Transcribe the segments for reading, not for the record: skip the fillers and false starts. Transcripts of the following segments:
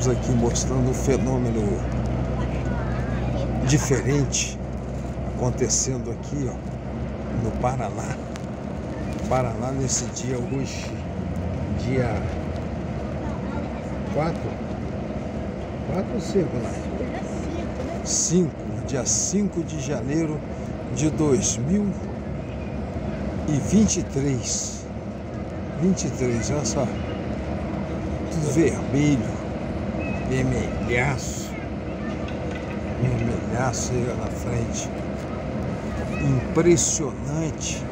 estamos aqui mostrando um fenômeno diferente acontecendo aqui, ó, no Paraná. Paraná nesse dia hoje, dia 4 ou 5, né? 5, dia 5 de janeiro de 2023. 23, olha só. Tudo vermelho, vermelhaço aí na frente. Impressionante,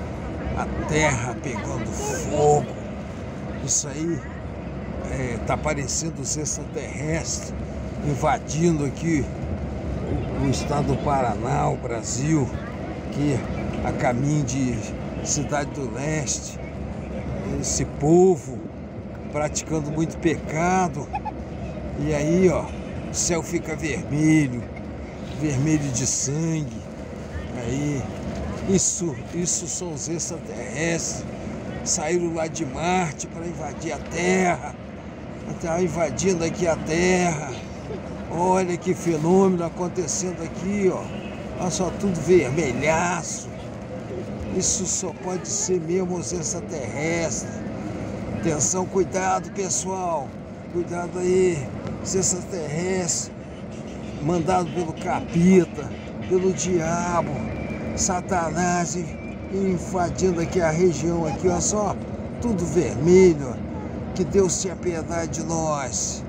a terra pegando fogo. Isso aí tá parecendo os extraterrestres invadindo aqui o estado do Paraná, o Brasil, que a caminho de Cidade do Leste, esse povo praticando muito pecado. E aí, ó, o céu fica vermelho, vermelho de sangue. Aí, isso são os extraterrestres, saíram lá de Marte para invadir a Terra, tá invadindo aqui a Terra. Olha que fenômeno acontecendo aqui, ó. Olha só, tudo vermelhaço. Isso só pode ser mesmo os extraterrestres. Atenção, cuidado, pessoal. Cuidado aí. Os extraterrestres, mandado pelo capeta, pelo diabo, Satanás, invadindo aqui a região aqui, olha só. Tudo vermelho. Que Deus tenha piedade de nós.